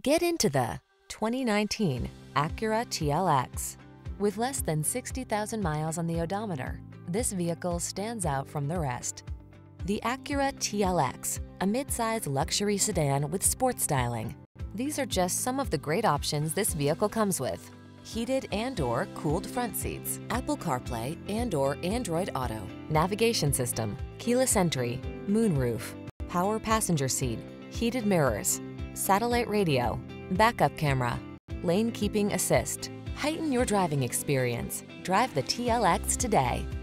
Get into the 2019 Acura TLX. With less than 60,000 miles on the odometer, this vehicle stands out from the rest. The Acura TLX, a midsize luxury sedan with sports styling. These are just some of the great options this vehicle comes with: heated and/or cooled front seats, Apple CarPlay and/or Android Auto, navigation system, keyless entry, moonroof, power passenger seat, heated mirrors, satellite radio, backup camera, lane keeping assist. Heighten your driving experience. Drive the TLX today.